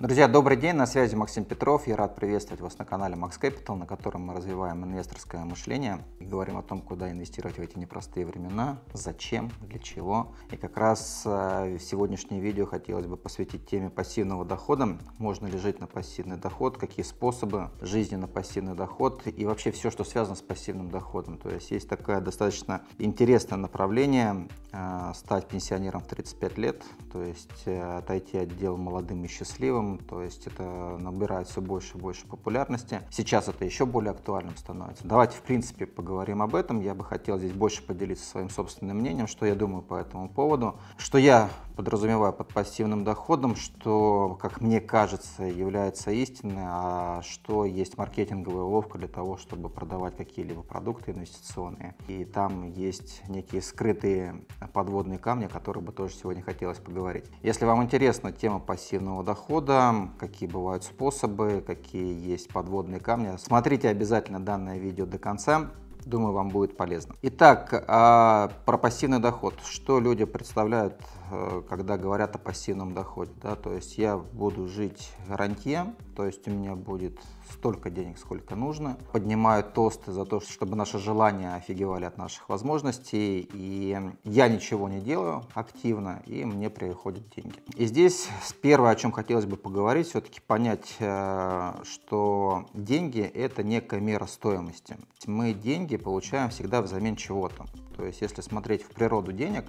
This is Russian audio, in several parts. Друзья, добрый день, на связи Максим Петров. Я рад приветствовать вас на канале Max Capital, на котором мы развиваем инвесторское мышление и говорим о том, куда инвестировать в эти непростые времена, зачем, для чего. И как раз сегодняшнее видео хотелось бы посвятить теме пассивного дохода. Можно ли жить на пассивный доход, какие способы жизни на пассивный доход и вообще все, что связано с пассивным доходом. То есть есть такое достаточно интересное направление стать пенсионером в 35 лет, то есть отойти от дел молодым и счастливым. То есть это набирает все больше и больше популярности. Сейчас это еще более актуальным становится. Давайте, в принципе, поговорим об этом. Я бы хотел здесь больше поделиться своим собственным мнением, что я думаю по этому поводу. Что я подразумеваю под пассивным доходом, что, как мне кажется, является истиной, а что есть маркетинговая уловка для того, чтобы продавать какие-либо продукты инвестиционные. И там есть некие скрытые подводные камни, о которых бы тоже сегодня хотелось поговорить. Если вам интересна тема пассивного дохода, какие бывают способы, какие есть подводные камни. Смотрите обязательно данное видео до конца. Думаю, вам будет полезно. Итак, про пассивный доход. Что люди представляют, когда говорят о пассивном доходе? Да? То есть я буду жить рантье, то есть у меня будет столько денег, сколько нужно. Поднимаю тосты за то, чтобы наши желания офигевали от наших возможностей. И я ничего не делаю активно, и мне приходят деньги. И здесь первое, о чем хотелось бы поговорить, все-таки понять, что деньги – это некая мера стоимости. Мы деньги получаем всегда взамен чего-то. То есть если смотреть в природу денег,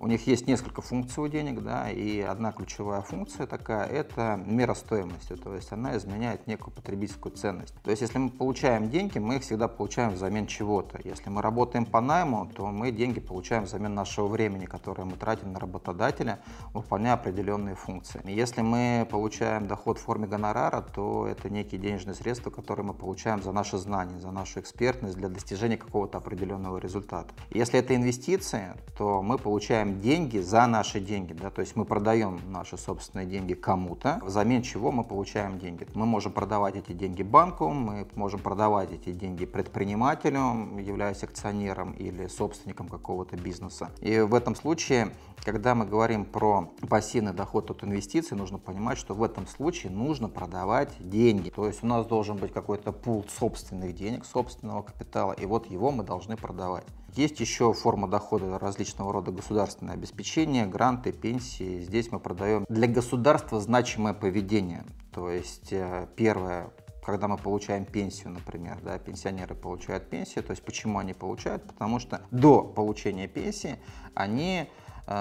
у них есть несколько функций у денег, да, и одна ключевая функция такая – это мера стоимости, то есть она изменяет некую потребительскую ценность. То есть если мы получаем деньги, мы их всегда получаем взамен чего-то. Если мы работаем по найму, то мы деньги получаем взамен нашего времени, которое мы тратим на работодателя, выполняя определенные функции. Если мы получаем доход в форме гонорара, то это некие денежные средства, которые мы получаем за наши знания, за нашу экспертность для достижения какого-то определенного результата. Если это инвестиции, то мы получаем деньги за наши деньги, да, то есть мы продаем наши собственные деньги кому-то, взамен чего мы получаем деньги. Мы можем продавать эти деньги банку, мы можем продавать эти деньги предпринимателю, являясь акционером или собственником какого-то бизнеса. И в этом случае, когда мы говорим про пассивный доход от инвестиций, нужно понимать, что в этом случае нужно продавать деньги. То есть у нас должен быть какой-то пул собственных денег, собственного капитала, и вот его мы должны продавать. Есть еще форма дохода различного рода: государственное обеспечение, гранты, пенсии. Здесь мы продаем для государства значимое поведение. То есть первое, когда мы получаем пенсию, например, да, пенсионеры получают пенсию. То есть почему они получают? Потому что до получения пенсии они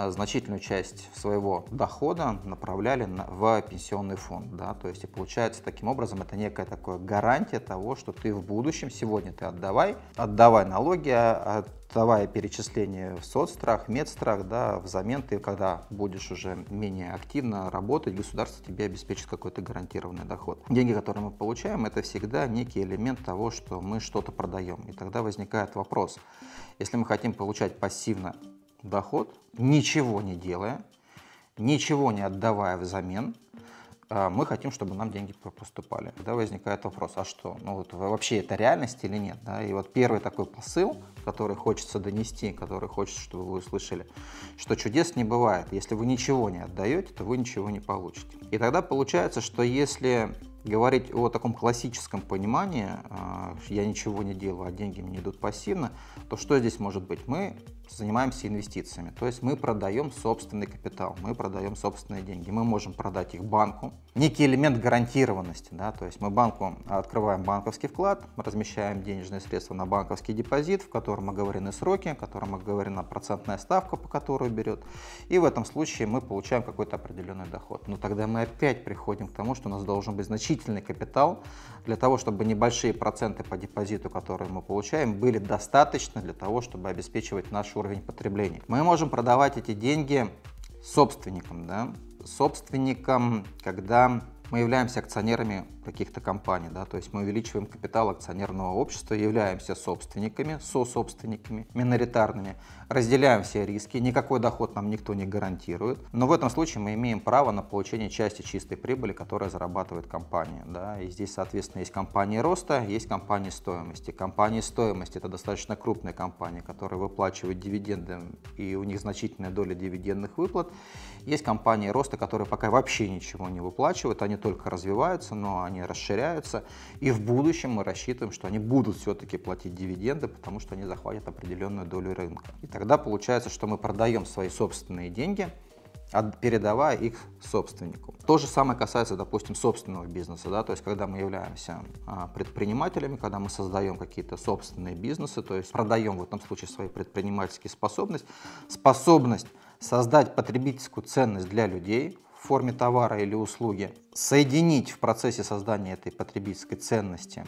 значительную часть своего дохода направляли в пенсионный фонд, да, то есть и получается таким образом это некая такая гарантия того, что ты в будущем, сегодня ты отдавай налоги, отдавая перечисления в соцстрах, медстрах, да, взамен ты, когда будешь уже менее активно работать, государство тебе обеспечит какой-то гарантированный доход. Деньги, которые мы получаем, это всегда некий элемент того, что мы что-то продаем. И тогда возникает вопрос, если мы хотим получать пассивно доход, ничего не делая, ничего не отдавая взамен, мы хотим, чтобы нам деньги поступали. Тогда возникает вопрос, а что, ну вот вообще это реальность или нет? Да? И вот первый такой посыл, который хочется донести, который хочется, чтобы вы услышали, что чудес не бывает. Если вы ничего не отдаете, то вы ничего не получите. И тогда получается, что если говорить о таком классическом понимании, я ничего не делаю, а деньги мне идут пассивно, то что здесь может быть? Мы занимаемся инвестициями, то есть мы продаем собственный капитал, мы продаем собственные деньги, мы можем продать их банку. Некий элемент гарантированности, да, то есть мы банку открываем банковский вклад, размещаем денежные средства на банковский депозит, в котором оговорены сроки, в котором оговорена процентная ставка, по которой берет, и в этом случае мы получаем какой-то определенный доход. Но тогда мы опять приходим к тому, что у нас должен быть значительный капитал для того, чтобы небольшие проценты по депозиту, которые мы получаем, были достаточны для того, чтобы обеспечивать нашу уровень потребления. Мы можем продавать эти деньги собственникам, да? Собственникам, когда мы являемся акционерами каких-то компаний, да, то есть мы увеличиваем капитал акционерного общества, являемся собственниками, сособственниками, миноритарными, разделяем все риски, никакой доход нам никто не гарантирует, но в этом случае мы имеем право на получение части чистой прибыли, которая зарабатывает компания, да, и здесь, соответственно, есть компании роста, есть компании стоимости. Компании стоимости — это достаточно крупные компании, которые выплачивают дивиденды, и у них значительная доля дивидендных выплат. Есть компании роста, которые пока вообще ничего не выплачивают, они только развиваются, но они расширяются, и в будущем мы рассчитываем, что они будут все-таки платить дивиденды, потому что они захватят определенную долю рынка. И тогда получается, что мы продаем свои собственные деньги, передавая их собственнику. То же самое касается, допустим, собственного бизнеса, да, то есть когда мы являемся предпринимателями, когда мы создаем какие-то собственные бизнесы, то есть продаем в этом случае свои предпринимательские способность создать потребительскую ценность для людей в форме товара или услуги, соединить в процессе создания этой потребительской ценности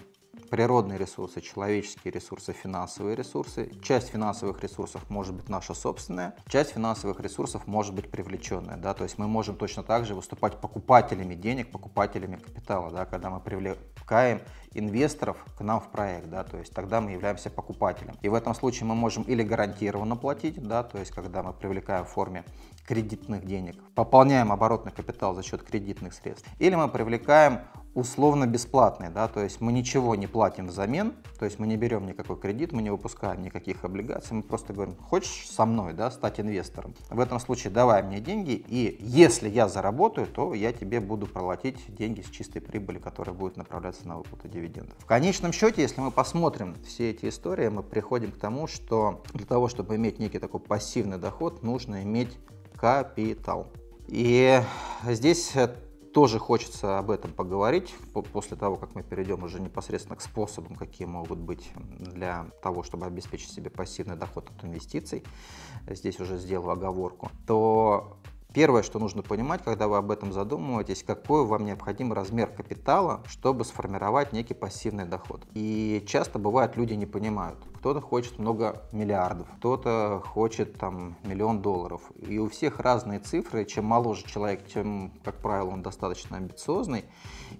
природные ресурсы, человеческие ресурсы, финансовые ресурсы. Часть финансовых ресурсов может быть наша собственная, часть финансовых ресурсов может быть привлеченная. Да? То есть мы можем точно так же выступать покупателями денег, покупателями капитала, да? Когда мы привлекаем инвесторов к нам в проект, да? То есть тогда мы являемся покупателем. И в этом случае мы можем или гарантированно платить, да? То есть когда мы привлекаем в форме кредитных денег, пополняем оборотный капитал за счет кредитных средств, или мы привлекаем условно бесплатные, да, то есть мы ничего не платим взамен, то есть мы не берем никакой кредит, мы не выпускаем никаких облигаций, мы просто говорим: хочешь со мной, да, стать инвестором? В этом случае давай мне деньги, и если я заработаю, то я тебе буду платить деньги с чистой прибыли, которая будет направляться на выплату дивидендов. В конечном счете, если мы посмотрим все эти истории, мы приходим к тому, что для того, чтобы иметь некий такой пассивный доход, нужно иметь капитал. И здесь тоже хочется об этом поговорить после того, как мы перейдем уже непосредственно к способам, какие могут быть для того, чтобы обеспечить себе пассивный доход от инвестиций. Здесь уже сделаю оговорку. То первое, что нужно понимать, когда вы об этом задумываетесь, какой вам необходим размер капитала, чтобы сформировать некий пассивный доход. И часто бывает, люди не понимают. Кто-то хочет много миллиардов, кто-то хочет там $1 000 000. И у всех разные цифры. Чем моложе человек, тем, как правило, он достаточно амбициозный.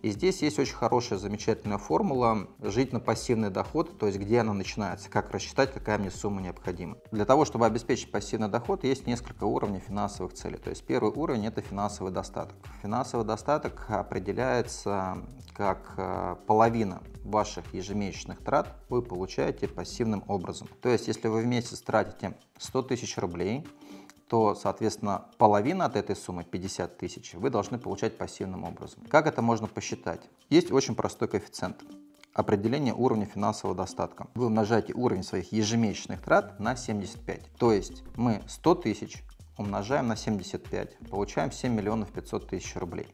И здесь есть очень хорошая, замечательная формула «жить на пассивный доход», то есть где она начинается, как рассчитать, какая мне сумма необходима. Для того, чтобы обеспечить пассивный доход, есть несколько уровней финансовых целей. То есть первый уровень – это финансовый достаток. Финансовый достаток определяется как половина ваших ежемесячных трат вы получаете пассивным образом. То есть, если вы в месяц тратите 100 000 рублей, то, соответственно, половина от этой суммы, 50 000, вы должны получать пассивным образом. Как это можно посчитать? Есть очень простой коэффициент. Определение уровня финансового достатка. Вы умножаете уровень своих ежемесячных трат на 75. То есть, мы 100 000 умножаем на 75, получаем 7 500 000 рублей.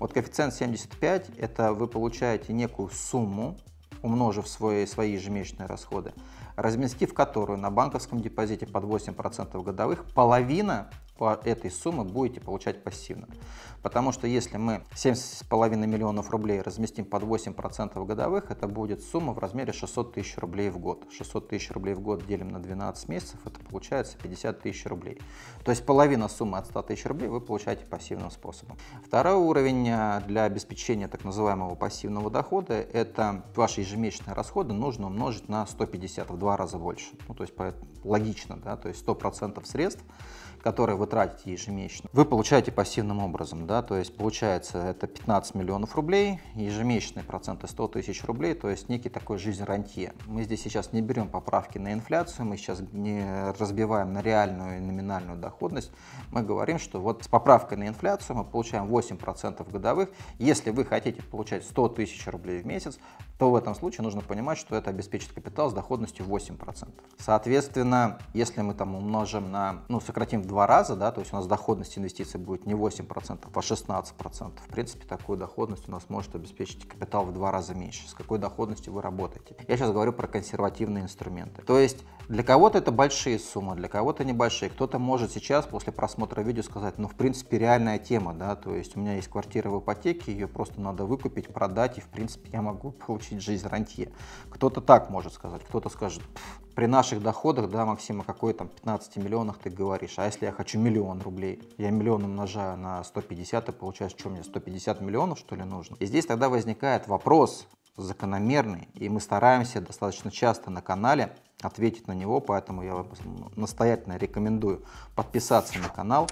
Вот коэффициент 75 – это вы получаете некую сумму, умножив свои ежемесячные расходы, разместив которую на банковском депозите под 8% годовых, половина по этой суммы будете получать пассивно. Потому что если мы 7,5 миллионов рублей разместим под 8% годовых, это будет сумма в размере 600 000 рублей в год. 600 000 рублей в год делим на 12 месяцев, это получается 50 000 рублей. То есть половина суммы от 100 000 рублей вы получаете пассивным способом. Второй уровень для обеспечения так называемого пассивного дохода – это ваши ежемесячные расходы нужно умножить на 150, в 2 раза больше. Ну, то есть логично, да? То есть 100% средств, которые вы тратите ежемесячно, вы получаете пассивным образом, да, то есть получается это 15 миллионов рублей, ежемесячные проценты 100 000 рублей, то есть некий такой жизнь-рантье. Мы здесь сейчас не берем поправки на инфляцию, мы сейчас не разбиваем на реальную и номинальную доходность, мы говорим, что вот с поправкой на инфляцию мы получаем 8% годовых. Если вы хотите получать 100 000 рублей в месяц, то в этом случае нужно понимать, что это обеспечит капитал с доходностью 8%. Соответственно, если мы там умножим на, сократим в 2 раза, да, то есть у нас доходность инвестиций будет не 8%, а 16%. В принципе, такую доходность у нас может обеспечить капитал в 2 раза меньше. С какой доходностью вы работаете? Я сейчас говорю про консервативные инструменты. То есть Для кого-то это большие суммы, для кого-то небольшие. Кто-то может сейчас после просмотра видео сказать, ну, в принципе, реальная тема, да, то есть у меня есть квартира в ипотеке, ее просто надо выкупить, продать, и, в принципе, я могу получить жизнь рантье. Кто-то так может сказать, кто-то скажет, при наших доходах, да, Максим, о какой там 15 миллионах ты говоришь, а если я хочу миллион рублей, я миллион умножаю на 150, и получается, что мне 150 миллионов, что ли, нужно? И здесь тогда возникает вопрос закономерный, и мы стараемся достаточно часто на канале ответить на него, поэтому я вам настоятельно рекомендую подписаться на канал,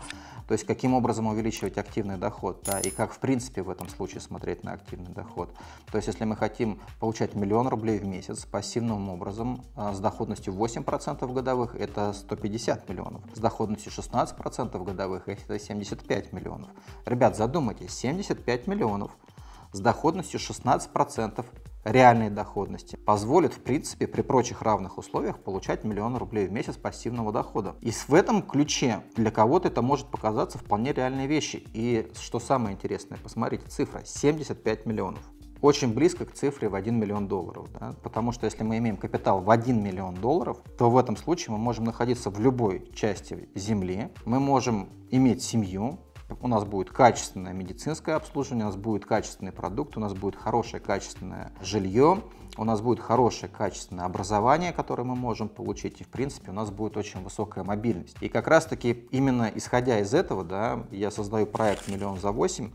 то есть каким образом увеличивать активный доход, да, и как в принципе в этом случае смотреть на активный доход. То есть если мы хотим получать миллион рублей в месяц пассивным образом с доходностью 8% годовых, это 150 миллионов, с доходностью 16% годовых, это 75 миллионов. Ребят, задумайтесь, 75 миллионов с доходностью 16% реальной доходности позволит, в принципе, при прочих равных условиях получать миллион рублей в месяц пассивного дохода. И в этом ключе для кого-то это может показаться вполне реальной вещью. И что самое интересное, посмотрите, цифра 75 миллионов. Очень близко к цифре в 1 миллион долларов, да? Потому что если мы имеем капитал в 1 миллион долларов, то в этом случае мы можем находиться в любой части земли, мы можем иметь семью, у нас будет качественное медицинское обслуживание, у нас будет качественный продукт, у нас будет хорошее качественное жилье, у нас будет хорошее качественное образование, которое мы можем получить, и в принципе у нас будет очень высокая мобильность. И как раз таки именно исходя из этого, да, я создаю проект «Миллион за 8»,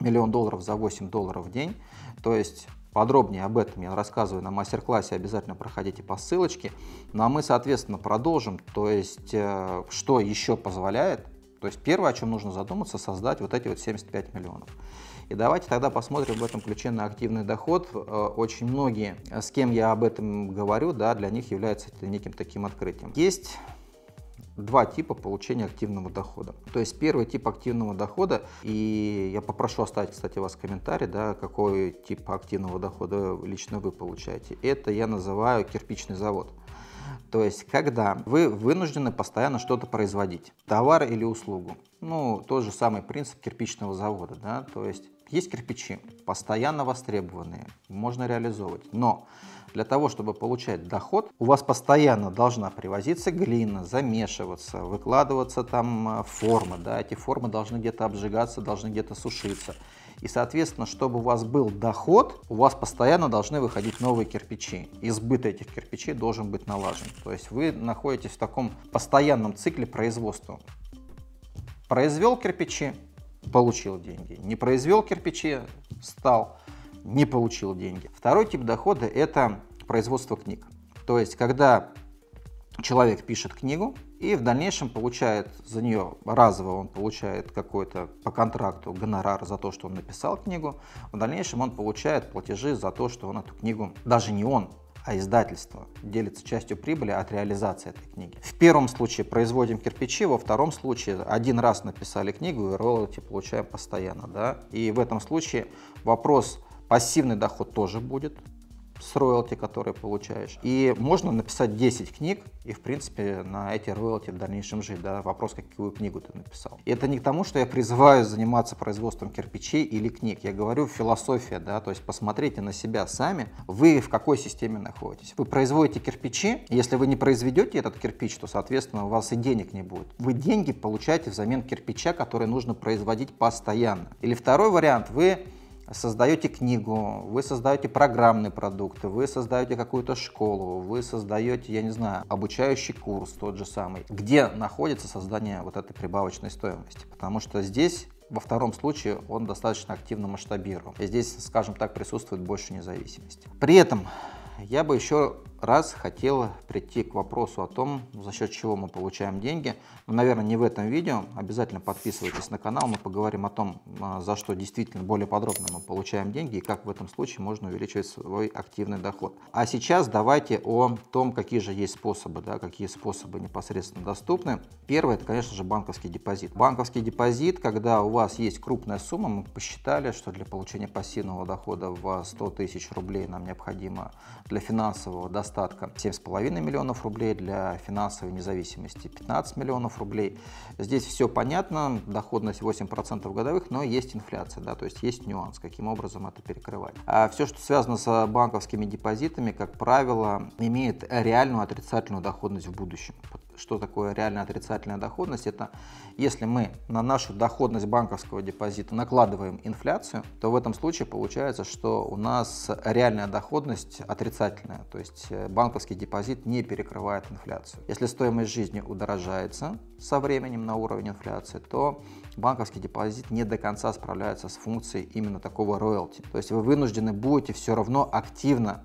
миллион долларов за 8 долларов в день, то есть подробнее об этом я рассказываю на мастер-классе, обязательно проходите по ссылочке. Ну а мы, соответственно, продолжим, то есть что еще позволяет. То есть первое, о чем нужно задуматься, создать вот эти вот 75 миллионов. И давайте тогда посмотрим в этом ключе на активный доход. Очень многие, с кем я об этом говорю, да, для них является это неким таким открытием. Есть два типа получения активного дохода. То есть первый тип активного дохода, и я попрошу оставить, кстати, у вас комментарий, да, какой тип активного дохода лично вы получаете. Это я называю кирпичный завод. То есть, когда вы вынуждены постоянно что-то производить, товар или услугу. Ну, тот же самый принцип кирпичного завода, да, то есть есть кирпичи, постоянно востребованные, можно реализовывать, но для того, чтобы получать доход, у вас постоянно должна привозиться глина, замешиваться, выкладываться там формы, да, эти формы должны где-то обжигаться, должны где-то сушиться. И, соответственно, чтобы у вас был доход, у вас постоянно должны выходить новые кирпичи. И сбыт этих кирпичей должен быть налажен. То есть вы находитесь в таком постоянном цикле производства. Произвел кирпичи, получил деньги. Не произвел кирпичи, стал, не получил деньги. Второй тип дохода – это производство книг. То есть когда человек пишет книгу, и в дальнейшем получает за нее разово, он получает какой-то по контракту гонорар за то, что он написал книгу. В дальнейшем он получает платежи за то, что он эту книгу, даже не он, а издательство, делится частью прибыли от реализации этой книги. В первом случае производим кирпичи, во втором случае один раз написали книгу и роялти получаем постоянно, да? И в этом случае вопрос пассивный доход тоже будет с роялти, которые получаешь. И можно написать 10 книг и, в принципе, на эти роялти в дальнейшем жить. Да? Вопрос, какую книгу ты написал. И это не к тому, что я призываю заниматься производством кирпичей или книг. Я говорю философия, да, то есть посмотрите на себя сами, вы в какой системе находитесь. Вы производите кирпичи, если вы не произведете этот кирпич, то, соответственно, у вас и денег не будет. Вы деньги получаете взамен кирпича, который нужно производить постоянно. Или второй вариант, вы создаете книгу, вы создаете программный продукт, вы создаете какую-то школу, вы создаете, я не знаю, обучающий курс тот же самый, где находится создание вот этой прибавочной стоимости. Потому что здесь, во втором случае, он достаточно активно масштабируем. И здесь, скажем так, присутствует больше независимости. При этом я бы еще раз хотел прийти к вопросу о том, за счет чего мы получаем деньги. Но, наверное, не в этом видео. Обязательно подписывайтесь на канал, мы поговорим о том, за что действительно более подробно мы получаем деньги и как в этом случае можно увеличивать свой активный доход. А сейчас давайте о том, какие же есть способы, да, какие способы непосредственно доступны. Первое, это, конечно же, банковский депозит. Банковский депозит, когда у вас есть крупная сумма, мы посчитали, что для получения пассивного дохода в 100 тысяч рублей нам необходимо для финансового достатка достатка, 7,5 миллионов рублей для финансовой независимости, 15 миллионов рублей. Здесь все понятно, доходность 8% годовых, но есть инфляция, да, то есть есть нюанс, каким образом это перекрывать. А все, что связано с банковскими депозитами, как правило, имеет реальную отрицательную доходность в будущем. Что такое реально отрицательная доходность? Это если мы на нашу доходность банковского депозита накладываем инфляцию, то в этом случае получается, что у нас реальная доходность отрицательная, то есть банковский депозит не перекрывает инфляцию. Если стоимость жизни удорожается со временем на уровень инфляции, то банковский депозит не до конца справляется с функцией именно такого роялти. То есть вы вынуждены будете все равно активно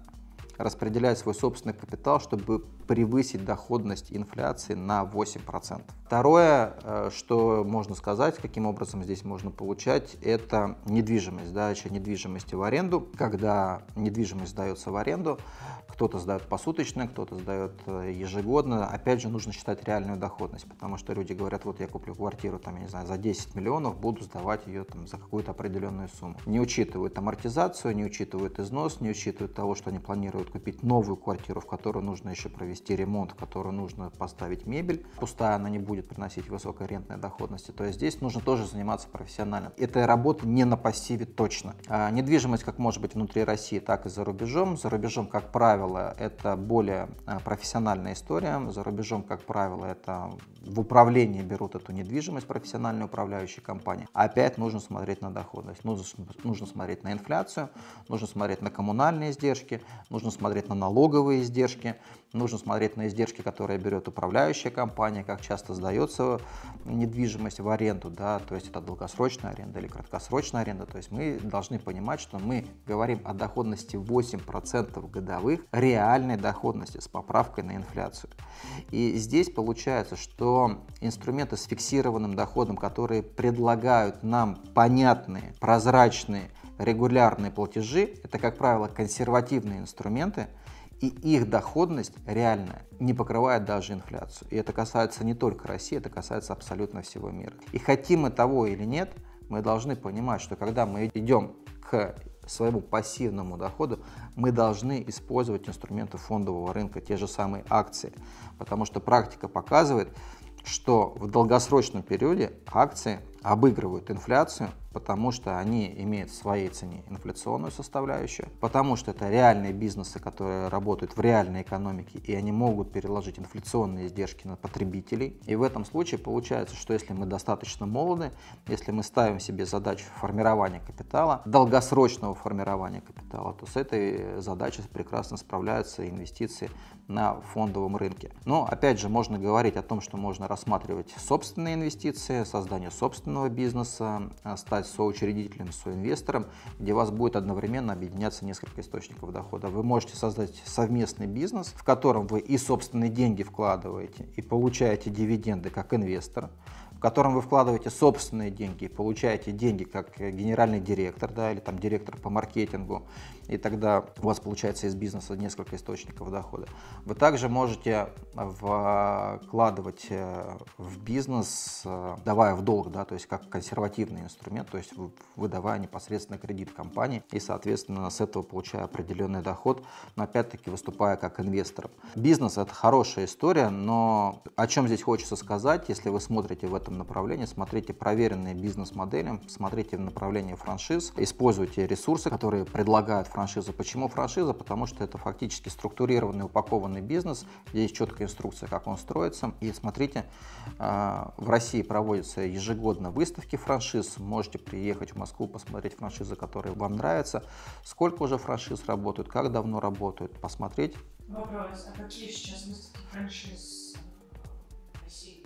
распределять свой собственный капитал, чтобы превысить доходность инфляции на 8%. Второе, что можно сказать, каким образом здесь можно получать, это недвижимость, сдача недвижимости в аренду. Когда недвижимость сдается в аренду, кто-то сдает посуточно, кто-то сдает ежегодно. Опять же, нужно считать реальную доходность, потому что люди говорят: вот я куплю квартиру, там, я не знаю, за 10 миллионов, буду сдавать ее там за какую-то определенную сумму. Не учитывают амортизацию, не учитывают износ, не учитывают того, что они планируют купить новую квартиру, в которую нужно еще провести ремонт, в которую нужно поставить мебель. Пустая она не будет приносить высокой рентной доходности. То есть здесь нужно тоже заниматься профессионально. Эта работа не на пассиве точно. А недвижимость как может быть внутри России, так и за рубежом. За рубежом, как правило, это более профессиональная история. За рубежом, как правило, это в управлении берут эту недвижимость профессиональные управляющие компании. Опять нужно смотреть на доходность. Нужно смотреть на инфляцию, нужно смотреть на коммунальные издержки, нужно смотреть на налоговые издержки, нужно смотреть на издержки, которые берет управляющая компания, как часто сдается недвижимость в аренду, да, то есть это долгосрочная аренда или краткосрочная аренда. То есть мы должны понимать, что мы говорим о доходности 8% годовых, реальной доходности с поправкой на инфляцию. И здесь получается, что инструменты с фиксированным доходом, которые предлагают нам понятные, прозрачные, регулярные платежи, это, как правило, консервативные инструменты, и их доходность реальная не покрывает даже инфляцию. И это касается не только России, это касается абсолютно всего мира. И хотим мы того или нет, мы должны понимать, что когда мы идем к своему пассивному доходу, мы должны использовать инструменты фондового рынка, те же самые акции, потому что практика показывает, что в долгосрочном периоде акции обыгрывают инфляцию, потому что они имеют в своей цене инфляционную составляющую, потому что это реальные бизнесы, которые работают в реальной экономике, и они могут переложить инфляционные издержки на потребителей. И в этом случае получается, что если мы достаточно молоды, если мы ставим себе задачу формирования капитала, долгосрочного формирования капитала, то с этой задачей прекрасно справляются инвестиции на фондовом рынке. Но опять же, можно говорить о том, что можно рассматривать собственные инвестиции, создание собственного бизнеса, стать соучредителем, соинвестором, где вас будет одновременно объединяться несколько источников дохода. Вы можете создать совместный бизнес, в котором вы и собственные деньги вкладываете, и получаете дивиденды как инвестор, в котором вы вкладываете собственные деньги, и получаете деньги как генеральный директор, да, или там директор по маркетингу, и тогда у вас получается из бизнеса несколько источников дохода. Вы также можете вкладывать в бизнес, давая в долг, да, то есть как консервативный инструмент, то есть выдавая непосредственно кредит компании и, соответственно, с этого получая определенный доход, но опять-таки выступая как инвестором. Бизнес – это хорошая история, но о чем здесь хочется сказать, если вы смотрите в этом направлении, смотрите проверенные бизнес-модели, смотрите в направлении франшиз, используйте ресурсы, которые предлагают франшизы. Почему франшиза? Потому что это фактически структурированный, упакованный бизнес, где есть четкая инструкция, как он строится. И смотрите, в России проводятся ежегодно выставки франшиз, можете приехать в Москву, посмотреть франшизы, которые вам нравятся, сколько уже франшиз работают, как давно работают, посмотреть. Вопрос, а какие сейчас выставки франшиз в России?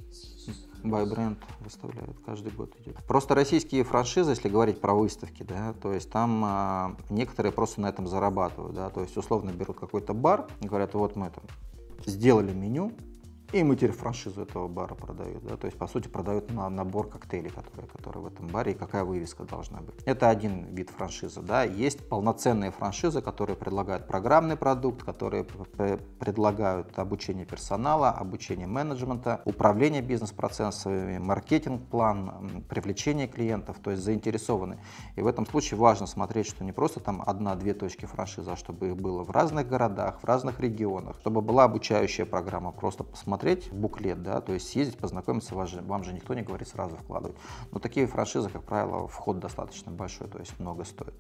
Байбренд выставляет, каждый год идет. Просто российские франшизы, если говорить про выставки, да, то есть там некоторые просто на этом зарабатывают, да, то есть условно берут какой-то бар и говорят: вот мы там сделали меню, И ему теперь франшизу этого бара продают, да? То есть, по сути, продают на набор коктейлей, которые в этом баре, и какая вывеска должна быть. Это один вид франшизы, да? Есть полноценные франшизы, которые предлагают программный продукт, которые предлагают обучение персонала, обучение менеджмента, управление бизнес-процессами, маркетинг-план, привлечение клиентов, то есть заинтересованы. И в этом случае важно смотреть, что не просто там одна-две точки франшизы, а чтобы их было в разных городах, в разных регионах, чтобы была обучающая программа, просто посмотреть буклет, да, то есть съездить, познакомиться, вам же никто не говорит сразу вкладывать. Но такие франшизы, как правило, вход достаточно большой, то есть много стоит.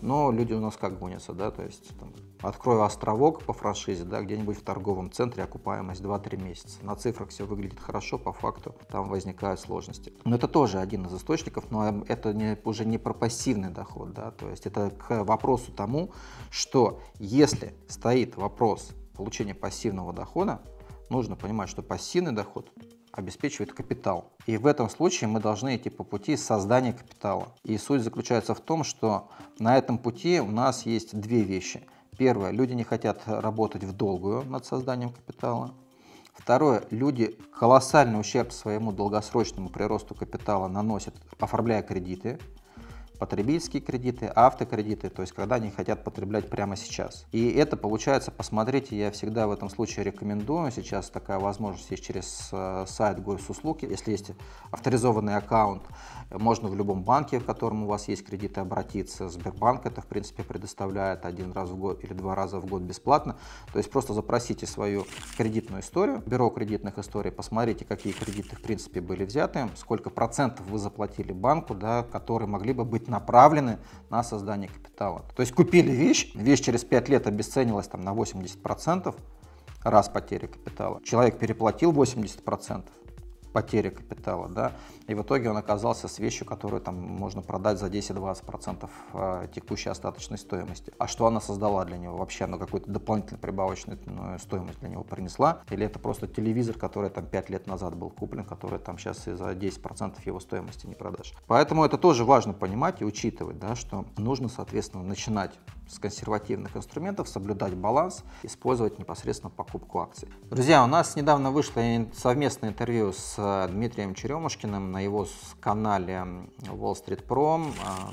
Но люди у нас как гонятся, да, то есть там, открою островок по франшизе, да, где-нибудь в торговом центре, окупаемость 2-3 месяца. На цифрах все выглядит хорошо, по факту там возникают сложности. Но это тоже один из источников, но это уже не про пассивный доход, да, то есть это к вопросу тому, что если стоит вопрос получения пассивного дохода, нужно понимать, что пассивный доход обеспечивает капитал. И в этом случае мы должны идти по пути создания капитала. И суть заключается в том, что на этом пути у нас есть две вещи. Первое, люди не хотят работать в долгую над созданием капитала. Второе, люди колоссальный ущерб своему долгосрочному приросту капитала наносят, оформляя кредиты. Потребительские кредиты, автокредиты, то есть когда они хотят потреблять прямо сейчас. И это получается, посмотрите, я всегда в этом случае рекомендую, сейчас такая возможность есть через сайт Госуслуги, если есть авторизованный аккаунт, можно в любом банке, в котором у вас есть кредиты, обратиться. Сбербанк это, в принципе, предоставляет один раз в год или два раза в год бесплатно, то есть просто запросите свою кредитную историю, бюро кредитных историй, посмотрите, какие кредиты, в принципе, были взяты, сколько процентов вы заплатили банку, да, которые могли бы быть направлены на создание капитала. То есть купили вещь через 5 лет обесценилась там на 80%, раз потери капитала. Человек переплатил 80% потери капитала, да, и в итоге он оказался с вещью, которую там можно продать за 10-20% текущей остаточной стоимости. А что она создала для него? Вообще она какую-то дополнительную прибавочную стоимость для него принесла? Или это просто телевизор, который там 5 лет назад был куплен, который там сейчас и за 10% его стоимости не продашь? Поэтому это тоже важно понимать и учитывать, да, что нужно, соответственно, начинать с консервативных инструментов, соблюдать баланс, использовать непосредственно покупку акций. Друзья, у нас недавно вышло совместное интервью с Дмитрием Черемушкиным на его канале Wall Street Pro,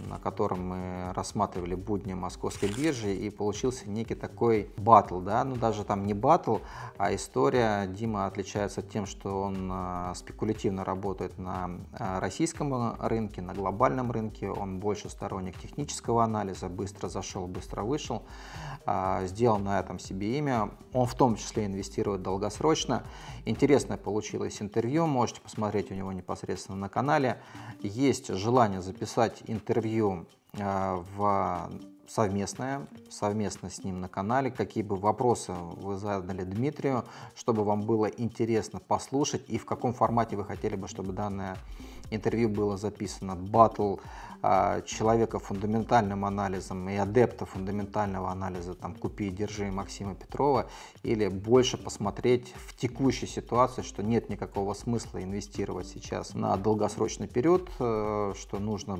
на котором мы рассматривали будни московской биржи, и получился некий такой батл, да, ну даже там не батл, а история. Дима отличается тем, что он спекулятивно работает на российском рынке, на глобальном рынке, он больше сторонник технического анализа, быстро зашел, быстро вышел, сделал на этом себе имя. Он в том числе инвестирует долгосрочно. Интересное получилось интервью, можете посмотреть у него непосредственно на канале. Есть желание записать интервью совместное с ним на канале, какие бы вопросы вы задали Дмитрию, чтобы вам было интересно послушать и в каком формате вы хотели бы, чтобы данное интервью было записано. Батл человека фундаментальным анализом и адепта фундаментального анализа, там, купи и держи Максима Петрова, или больше посмотреть в текущей ситуации, что нет никакого смысла инвестировать сейчас на долгосрочный период, что нужно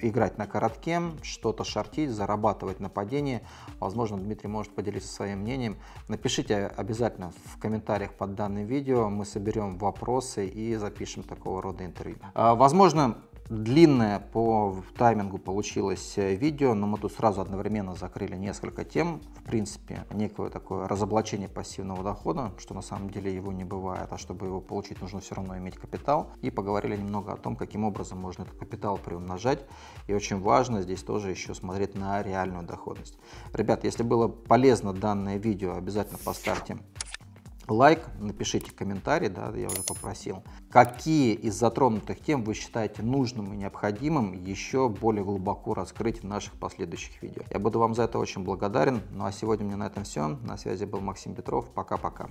играть на коротке, что-то шортить, зарабатывать на падении. Возможно, Дмитрий может поделиться своим мнением. Напишите обязательно в комментариях под данным видео, мы соберем вопросы и запишем такого рода интервью. Возможно, длинное по таймингу получилось видео, но мы тут сразу одновременно закрыли несколько тем. В принципе, некое такое разоблачение пассивного дохода, что на самом деле его не бывает, а чтобы его получить, нужно все равно иметь капитал. И поговорили немного о том, каким образом можно этот капитал приумножать. И очень важно здесь тоже еще смотреть на реальную доходность. Ребят, если было полезно данное видео, обязательно поставьте лайк, напишите комментарий, да, я уже попросил, какие из затронутых тем вы считаете нужным и необходимым еще более глубоко раскрыть в наших последующих видео. Я буду вам за это очень благодарен. Ну а сегодня у меня на этом все. На связи был Максим Петров. Пока-пока.